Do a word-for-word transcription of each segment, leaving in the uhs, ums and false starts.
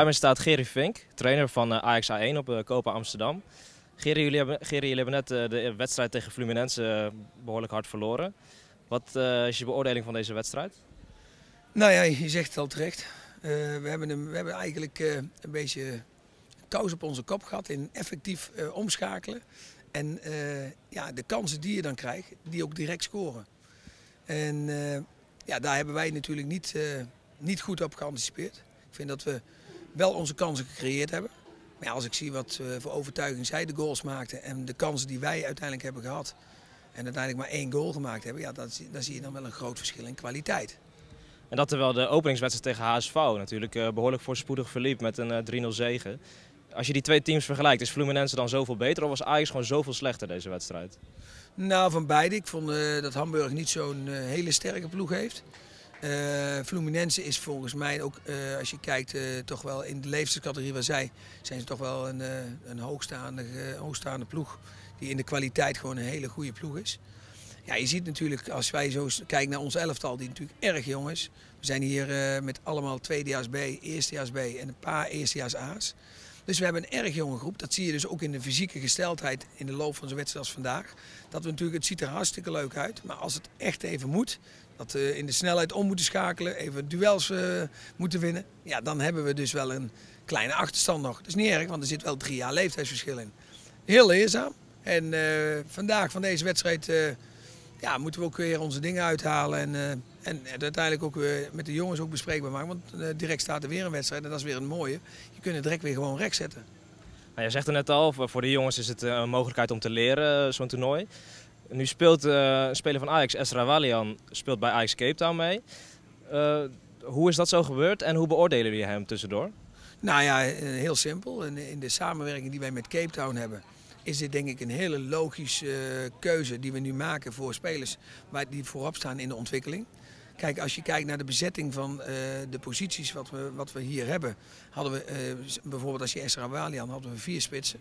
Bij mij staat Gery Vink, trainer van Ajax A één op Copa Amsterdam. Gery, jullie hebben, Gery, jullie hebben net de wedstrijd tegen Fluminense behoorlijk hard verloren. Wat uh, is je beoordeling van deze wedstrijd? Nou ja, je zegt het al terecht. Uh, we, hebben een, we hebben eigenlijk uh, een beetje touws op onze kop gehad in effectief uh, omschakelen. En uh, ja, de kansen die je dan krijgt, die ook direct scoren. En uh, ja, daar hebben wij natuurlijk niet, uh, niet goed op geanticipeerd. Ik vind dat we wel onze kansen gecreëerd hebben. Maar ja, als ik zie wat uh, voor overtuiging zij de goals maakten en de kansen die wij uiteindelijk hebben gehad. En uiteindelijk maar één goal gemaakt hebben, ja, dat, daar zie je dan wel een groot verschil in kwaliteit. En dat terwijl de openingswedstrijd tegen H S V natuurlijk uh, behoorlijk voorspoedig verliep met een uh, drie nul zegen. Als je die twee teams vergelijkt, is Fluminense dan zoveel beter of was Ajax gewoon zoveel slechter deze wedstrijd? Nou, van beide. Ik vond uh, dat Hamburg niet zo'n uh, hele sterke ploeg heeft. Uh, Fluminense is volgens mij ook, uh, als je kijkt, uh, toch wel in de leeftijdscategorie waar zij, zijn ze toch wel een, uh, een hoogstaande, uh, hoogstaande ploeg. Die in de kwaliteit gewoon een hele goede ploeg is. Ja, je ziet natuurlijk, als wij zo kijken naar ons elftal, die natuurlijk erg jong is. We zijn hier uh, met allemaal tweedejaars B, eerstejaars B en een paar eerstejaars A's. Dus we hebben een erg jonge groep. Dat zie je dus ook in de fysieke gesteldheid in de loop van zo'n wedstrijd als vandaag. Dat we natuurlijk, het ziet er hartstikke leuk uit. Maar als het echt even moet, dat we in de snelheid om moeten schakelen, even duels uh, moeten winnen. Ja, dan hebben we dus wel een kleine achterstand nog. Dat is niet erg, want er zit wel drie jaar leeftijdsverschil in. Heel leerzaam. En uh, vandaag van deze wedstrijd uh, ja, moeten we ook weer onze dingen uithalen en, uh, en, en uiteindelijk ook weer met de jongens ook bespreekbaar maken. Want uh, direct staat er weer een wedstrijd en dat is weer een mooie. Je kunt het direct weer gewoon recht zetten. Nou, jij zegt het net al, voor de jongens is het een mogelijkheid om te leren, zo'n toernooi. Nu speelt uh, een speler van Ajax, Ezra Walian, speelt bij Ajax Cape Town mee. Uh, hoe is dat zo gebeurd en hoe beoordelen jullie hem tussendoor? Nou ja, heel simpel. In, in de samenwerking die wij met Cape Town hebben, is dit denk ik een hele logische uh, keuze die we nu maken voor spelers maar die voorop staan in de ontwikkeling. Kijk, als je kijkt naar de bezetting van uh, de posities wat we, wat we hier hebben, hadden we uh, bijvoorbeeld als je Ezra Walian had, hadden we vier spitsen.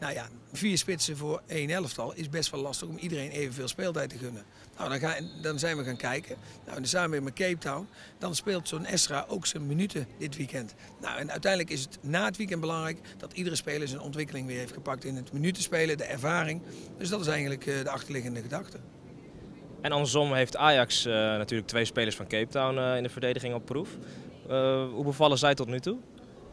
Nou ja, vier spitsen voor één elftal is best wel lastig om iedereen evenveel speeltijd te gunnen. Nou, dan, ga, dan zijn we gaan kijken. Nou, in de samenwerking met Cape Town, dan speelt zo'n Ezra ook zijn minuten dit weekend. Nou, en uiteindelijk is het na het weekend belangrijk dat iedere speler zijn ontwikkeling weer heeft gepakt in het minutenspelen, de ervaring. Dus dat is eigenlijk uh, de achterliggende gedachte. En andersom heeft Ajax uh, natuurlijk twee spelers van Cape Town uh, in de verdediging op proef. Uh, hoe bevallen zij tot nu toe?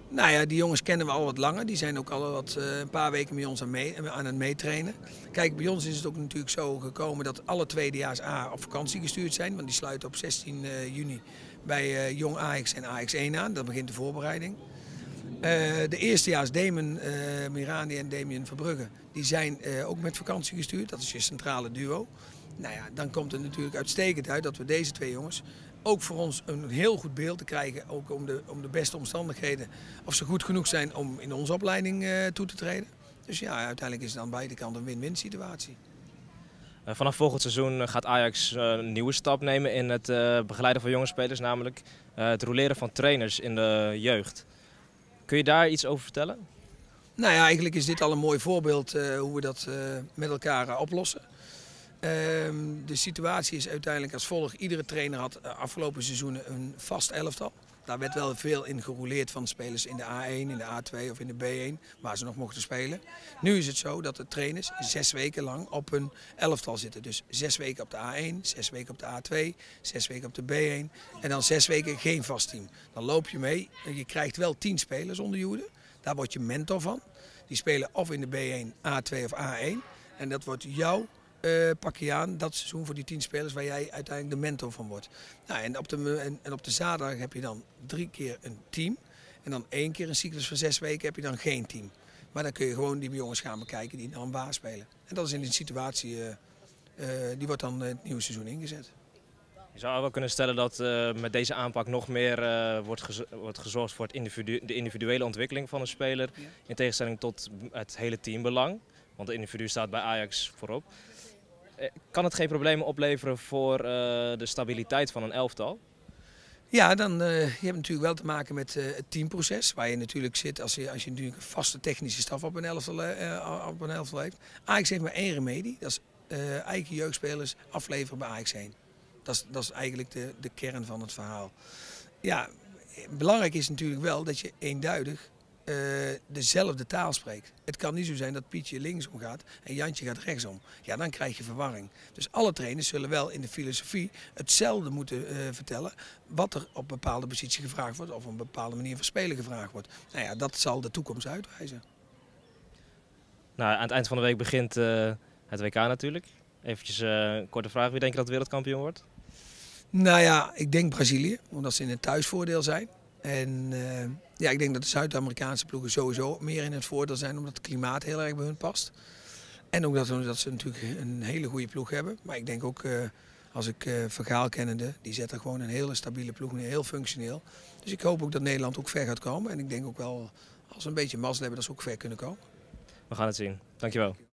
Nou ja, die jongens kennen we al wat langer. Die zijn ook al wat, uh, een paar weken bij ons aan, mee, aan het meetrainen. Kijk, bij ons is het ook natuurlijk zo gekomen dat alle tweedejaars A op vakantie gestuurd zijn. Want die sluiten op zestien juni bij uh, Jong Ajax en Ajax één aan. Dan begint de voorbereiding. Uh, de eerstejaars Damien uh, Mirani en Damien Verbrugge, die zijn uh, ook met vakantie gestuurd. Dat is je centrale duo. Nou ja, dan komt het natuurlijk uitstekend uit dat we deze twee jongens ook voor ons een heel goed beeld te krijgen, ook om de, om de beste omstandigheden, of ze goed genoeg zijn om in onze opleiding uh, toe te treden. Dus ja, uiteindelijk is het aan beide kanten een win-win situatie. Vanaf volgend seizoen gaat Ajax uh, een nieuwe stap nemen in het uh, begeleiden van jonge spelers, namelijk uh, het roleren van trainers in de jeugd. Kun je daar iets over vertellen? Nou ja, eigenlijk is dit al een mooi voorbeeld uh, hoe we dat uh, met elkaar uh, oplossen. De situatie is uiteindelijk als volgt. Iedere trainer had afgelopen seizoenen een vast elftal. Daar werd wel veel in gerouleerd van spelers in de A één, in de A twee of in de B één, waar ze nog mochten spelen. Nu is het zo dat de trainers zes weken lang op hun elftal zitten. Dus zes weken op de A één, zes weken op de A twee, zes weken op de B één en dan zes weken geen vast team. Dan loop je mee. Je krijgt wel tien spelers onder je hoede. Daar word je mentor van. Die spelen of in de B één, A twee of A één. En dat wordt jouw Uh, pak je aan dat seizoen voor die tien spelers waar jij uiteindelijk de mentor van wordt. Nou, en, op de, en, en op de zaterdag heb je dan drie keer een team. En dan één keer een cyclus van zes weken heb je dan geen team. Maar dan kun je gewoon die jongens gaan bekijken die dan waar spelen. En dat is in die situatie, uh, uh, die wordt dan het nieuwe seizoen ingezet. Je zou wel kunnen stellen dat uh, met deze aanpak nog meer uh, wordt, gez wordt gezorgd voor het individu de individuele ontwikkeling van een speler. Ja. In tegenstelling tot het hele teambelang. Want het individu staat bij Ajax voorop. Kan het geen problemen opleveren voor uh, de stabiliteit van een elftal? Ja, dan, uh, je hebt natuurlijk wel te maken met uh, het teamproces. Waar je natuurlijk zit als je, als je natuurlijk een vaste technische staf op een elftal, uh, op een elftal heeft. Ajax heeft maar één remedie. Dat is uh, eigen jeugdspelers afleveren bij Ajax één. Dat is, dat is eigenlijk de, de kern van het verhaal. Ja, belangrijk is natuurlijk wel dat je eenduidig uh, dezelfde taal spreekt. Het kan niet zo zijn dat Pietje linksom gaat en Jantje gaat rechtsom. Ja, dan krijg je verwarring. Dus alle trainers zullen wel in de filosofie hetzelfde moeten uh, vertellen wat er op een bepaalde positie gevraagd wordt of op een bepaalde manier van spelen gevraagd wordt. Nou ja, dat zal de toekomst uitwijzen. Nou, aan het eind van de week begint uh, het W K natuurlijk. Eventjes uh, een korte vraag. Wie denk je dat wereldkampioen wordt? Nou ja, ik denk Brazilië, omdat ze in het thuisvoordeel zijn. En uh, ja, ik denk dat de Zuid-Amerikaanse ploegen sowieso meer in het voordeel zijn, omdat het klimaat heel erg bij hun past. En ook dat, dat ze natuurlijk een hele goede ploeg hebben. Maar ik denk ook, uh, als ik uh, Van Gaal kennende, die zet er gewoon een hele stabiele ploeg neer, heel functioneel. Dus ik hoop ook dat Nederland ook ver gaat komen. En ik denk ook wel, als we een beetje mazzel hebben, dat ze ook ver kunnen komen. We gaan het zien. Dankjewel.